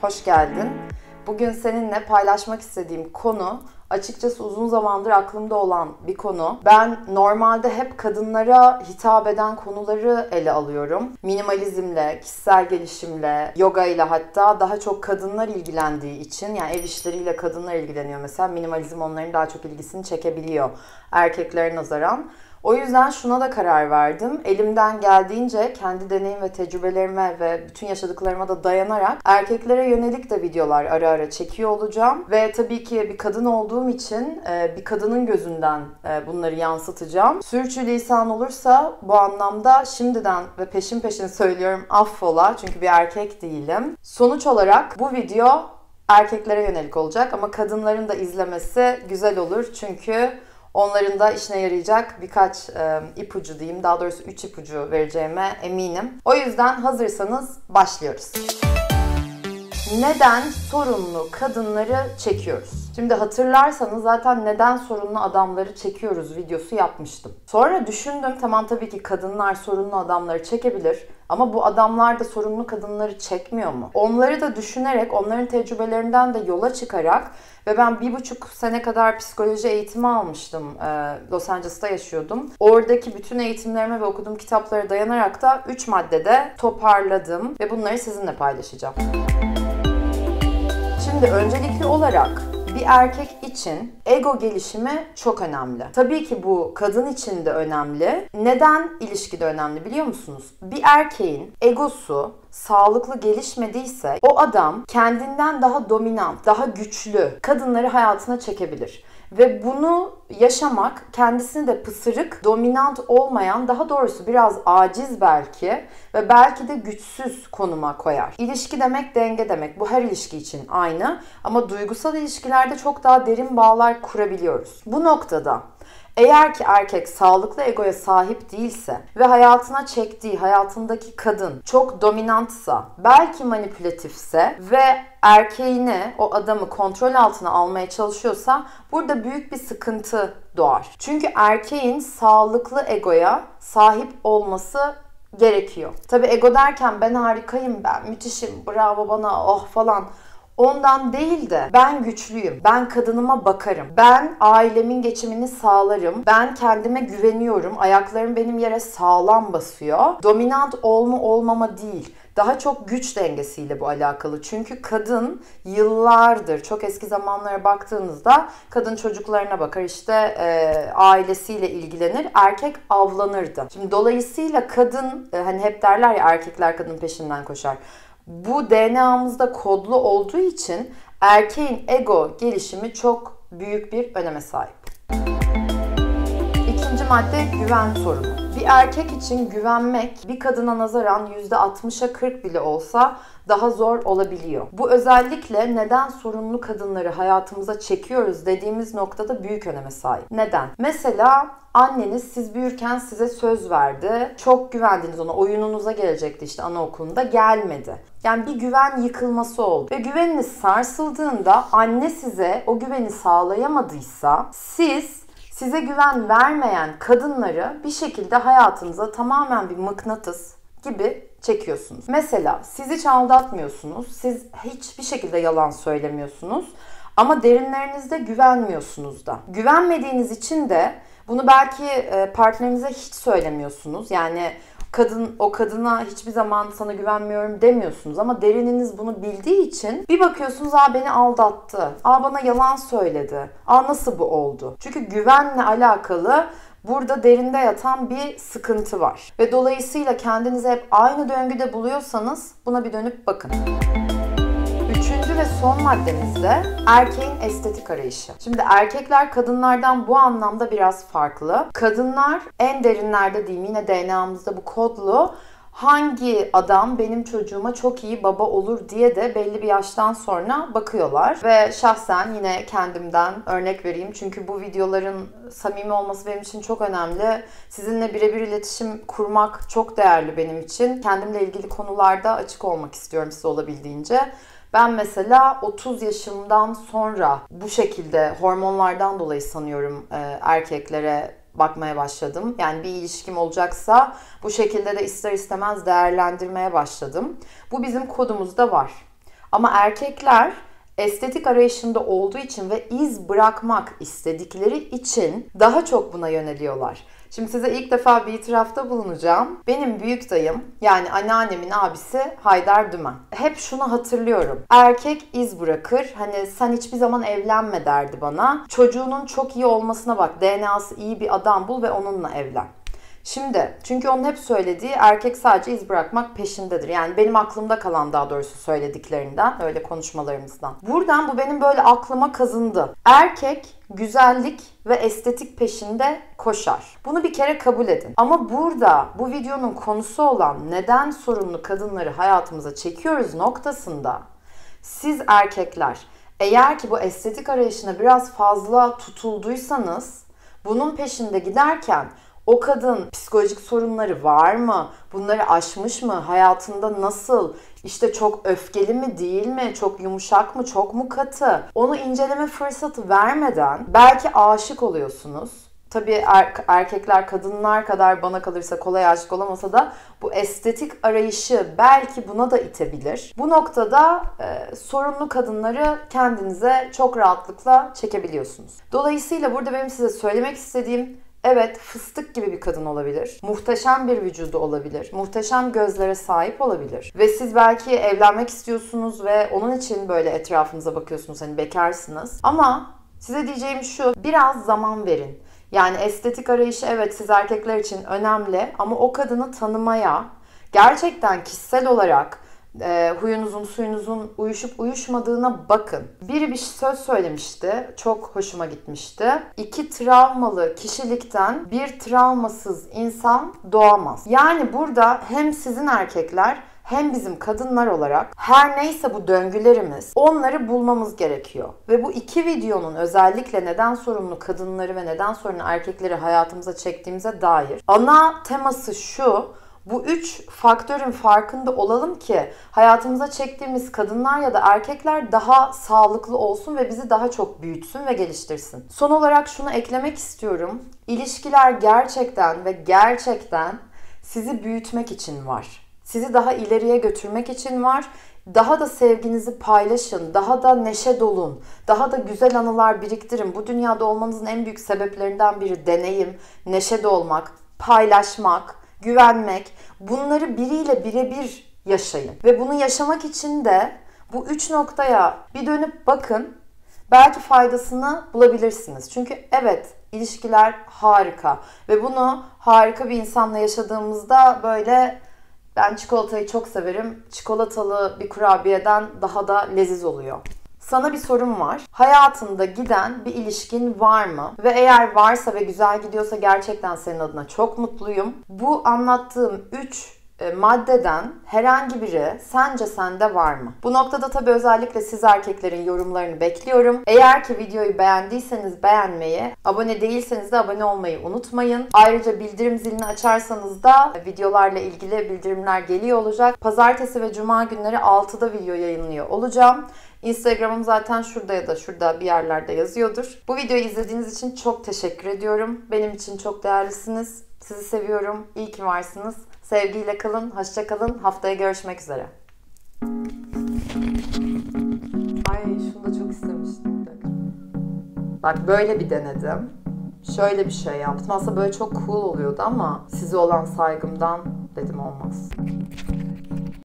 hoş geldin. Bugün seninle paylaşmak istediğim konu açıkçası uzun zamandır aklımda olan bir konu. Ben normalde hep kadınlara hitap eden konuları ele alıyorum. Minimalizmle, kişisel gelişimle, yoga ile hatta daha çok kadınlar ilgilendiği için, yani ev işleriyle kadınlar ilgileniyor mesela, minimalizm onların daha çok ilgisini çekebiliyor erkeklere nazaran. O yüzden şuna da karar verdim. Elimden geldiğince kendi deneyim ve tecrübelerime ve bütün yaşadıklarıma da dayanarak erkeklere yönelik de videolar ara ara çekiyor olacağım. Ve tabii ki bir kadın olduğum için bir kadının gözünden bunları yansıtacağım. Sürçülisan olursa bu anlamda şimdiden ve peşin peşin söylüyorum, affola, çünkü bir erkek değilim. Sonuç olarak bu video erkeklere yönelik olacak ama kadınların da izlemesi güzel olur çünkü onların da işine yarayacak birkaç ipucu diyeyim, daha doğrusu 3 ipucu vereceğime eminim. O yüzden hazırsanız başlıyoruz. Neden sorunlu kadınları çekiyoruz? Şimdi hatırlarsanız zaten neden sorunlu adamları çekiyoruz videosu yapmıştım. Sonra düşündüm, tamam tabii ki kadınlar sorunlu adamları çekebilir ama bu adamlar da sorunlu kadınları çekmiyor mu? Onları da düşünerek, onların tecrübelerinden de yola çıkarak ve ben 1,5 sene kadar psikoloji eğitimi almıştım. Los Angeles'ta yaşıyordum. Oradaki bütün eğitimlerime ve okuduğum kitaplara dayanarak da 3 maddede toparladım ve bunları sizinle paylaşacağım. Şimdi öncelikli olarak bir erkek için ego gelişimi çok önemli. Tabii ki bu kadın için de önemli. Neden ilişkide önemli biliyor musunuz? Bir erkeğin egosu sağlıklı gelişmediyse o adam kendinden daha dominant, daha güçlü kadınları hayatına çekebilir. Ve bunu yaşamak kendisini de pısırık, dominant olmayan, daha doğrusu biraz aciz belki ve belki de güçsüz konuma koyar. İlişki demek denge demek. Bu her ilişki için aynı ama duygusal ilişkilerde çok daha derin bağlar kurabiliyoruz. Bu noktada eğer ki erkek sağlıklı egoya sahip değilse ve hayatına çektiği, hayatındaki kadın çok dominantsa, belki manipülatifse ve erkeğini, o adamı kontrol altına almaya çalışıyorsa burada büyük bir sıkıntı doğar. Çünkü erkeğin sağlıklı egoya sahip olması gerekiyor. Tabii ego derken ben harikayım, ben müthişim, bravo bana, oh falan. Ondan değil de ben güçlüyüm, ben kadınıma bakarım, ben ailemin geçimini sağlarım, ben kendime güveniyorum, ayaklarım benim yere sağlam basıyor. Dominant olma olmama değil, daha çok güç dengesiyle bu alakalı. Çünkü kadın yıllardır, çok eski zamanlara baktığınızda kadın çocuklarına bakar, işte ailesiyle ilgilenir, erkek avlanırdı. Şimdi dolayısıyla kadın, hani hep derler ya erkekler kadının peşinden koşar. Bu DNA'mızda kodlu olduğu için erkeğin ego gelişimi çok büyük bir öneme sahip. İkinci madde güven sorunu. Bir erkek için güvenmek bir kadına nazaran %60'a 40 bile olsa daha zor olabiliyor. Bu özellikle neden sorunlu kadınları hayatımıza çekiyoruz dediğimiz noktada büyük öneme sahip. Neden? Mesela anneniz siz büyürken size söz verdi. Çok güvendiniz ona. Oyununuza gelecekti işte anaokulunda. Gelmedi. Yani bir güven yıkılması oldu. Ve güveniniz sarsıldığında anne size o güveni sağlayamadıysa size güven vermeyen kadınları bir şekilde hayatınıza tamamen bir mıknatıs gibi çekiyorsunuz. Mesela siz hiç aldatmıyorsunuz, siz hiçbir şekilde yalan söylemiyorsunuz ama derinlerinizde güvenmiyorsunuz da. Güvenmediğiniz için de bunu belki partnerinize hiç söylemiyorsunuz. Yani o kadına hiçbir zaman sana güvenmiyorum demiyorsunuz ama derininiz bunu bildiği için bir bakıyorsunuz, aa beni aldattı, aa bana yalan söyledi, aa nasıl bu oldu? Çünkü güvenle alakalı burada derinde yatan bir sıkıntı var. Ve dolayısıyla kendinizi hep aynı döngüde buluyorsanız buna bir dönüp bakın. Üçüncü ve son maddemizde erkeğin estetik arayışı. Şimdi erkekler kadınlardan bu anlamda biraz farklı. Kadınlar en derinlerde diyeyim, yine DNA'mızda bu kodlu, hangi adam benim çocuğuma çok iyi baba olur diye de belli bir yaştan sonra bakıyorlar. Ve şahsen yine kendimden örnek vereyim. Çünkü bu videoların samimi olması benim için çok önemli. Sizinle birebir iletişim kurmak çok değerli benim için. Kendimle ilgili konularda açık olmak istiyorum size olabildiğince. Ben mesela 30 yaşımdan sonra bu şekilde hormonlardan dolayı sanıyorum erkeklere bakmaya başladım. Yani bir ilişkim olacaksa bu şekilde de ister istemez değerlendirmeye başladım. Bu bizim kodumuzda var. Ama erkekler estetik arayışında olduğu için ve iz bırakmak istedikleri için daha çok buna yöneliyorlar. Şimdi size ilk defa bir itirafta bulunacağım. Benim büyük dayım, yani anneannemin abisi Haydar Dümen. Hep şunu hatırlıyorum. Erkek iz bırakır. Hani sen hiçbir zaman evlenme derdi bana. Çocuğunun çok iyi olmasına bak. DNA'sı iyi bir adam bul ve onunla evlen. Şimdi çünkü onun hep söylediği erkek sadece iz bırakmak peşindedir. Yani benim aklımda kalan daha doğrusu söylediklerinden, öyle konuşmalarımızdan. Buradan bu benim böyle aklıma kazındı. Erkek güzellik ve estetik peşinde koşar. Bunu bir kere kabul edin. Ama burada bu videonun konusu olan neden sorunlu kadınları hayatımıza çekiyoruz noktasında siz erkekler eğer ki bu estetik arayışına biraz fazla tutulduysanız bunun peşinde giderken o kadın psikolojik sorunları var mı? Bunları aşmış mı? Hayatında nasıl? İşte çok öfkeli mi değil mi? Çok yumuşak mı? Çok mu katı? Onu inceleme fırsatı vermeden belki aşık oluyorsunuz. Tabii erkekler kadınlar kadar bana kalırsa kolay aşık olamasa da bu estetik arayışı belki buna da itebilir. Bu noktada sorunlu kadınları kendinize çok rahatlıkla çekebiliyorsunuz. Dolayısıyla burada benim size söylemek istediğim evet, fıstık gibi bir kadın olabilir. Muhteşem bir vücudu olabilir. Muhteşem gözlere sahip olabilir. Ve siz belki evlenmek istiyorsunuz ve onun için böyle etrafınıza bakıyorsunuz. Hani bekarsınız. Ama size diyeceğim şu, biraz zaman verin. Yani estetik arayışı evet siz erkekler için önemli ama o kadını tanımaya, gerçekten kişisel olarak huyunuzun, suyunuzun uyuşup uyuşmadığına bakın. Biri bir söz söylemişti. Çok hoşuma gitmişti. İki travmalı kişilikten bir travmasız insan doğamaz. Yani burada hem sizin erkekler hem bizim kadınlar olarak her neyse bu döngülerimiz, onları bulmamız gerekiyor. Ve bu iki videonun özellikle neden sorumlu kadınları ve neden sorumlu erkekleri hayatımıza çektiğimize dair ana teması şu: bu üç faktörün farkında olalım ki hayatımıza çektiğimiz kadınlar ya da erkekler daha sağlıklı olsun ve bizi daha çok büyütsün ve geliştirsin. Son olarak şunu eklemek istiyorum. İlişkiler gerçekten ve gerçekten sizi büyütmek için var. Sizi daha ileriye götürmek için var. Daha da sevginizi paylaşın, daha da neşe dolun, daha da güzel anılar biriktirin. Bu dünyada olmanızın en büyük sebeplerinden biri deneyim, neşe dolmak, paylaşmak, güvenmek, bunları biriyle birebir yaşayın. Ve bunu yaşamak için de bu üç noktaya bir dönüp bakın. Belki faydasını bulabilirsiniz. Çünkü evet, ilişkiler harika. Ve bunu harika bir insanla yaşadığımızda böyle ben çikolatayı çok severim. Çikolatalı bir kurabiyeden daha da leziz oluyor. Sana bir sorum var. Hayatında giden bir ilişkin var mı? Ve eğer varsa ve güzel gidiyorsa gerçekten senin adına çok mutluyum. Bu anlattığım 3 maddeden herhangi biri sence sende var mı? Bu noktada tabii özellikle siz erkeklerin yorumlarını bekliyorum. Eğer ki videoyu beğendiyseniz beğenmeyi, abone değilseniz de abone olmayı unutmayın. Ayrıca bildirim zilini açarsanız da videolarla ilgili bildirimler geliyor olacak. Pazartesi ve cuma günleri 6'da video yayınlıyor olacağım. Instagram'ım zaten şurada ya da şurada bir yerlerde yazıyordur. Bu videoyu izlediğiniz için çok teşekkür ediyorum. Benim için çok değerlisiniz. Sizi seviyorum. İyi ki varsınız. Sevgiyle kalın, hoşça kalın. Haftaya görüşmek üzere. Ay şunu da çok istemiştim. Bak böyle bir denedim. Şöyle bir şey yaptım. Aslında böyle çok cool oluyordu ama size olan saygımdan dedim olmaz.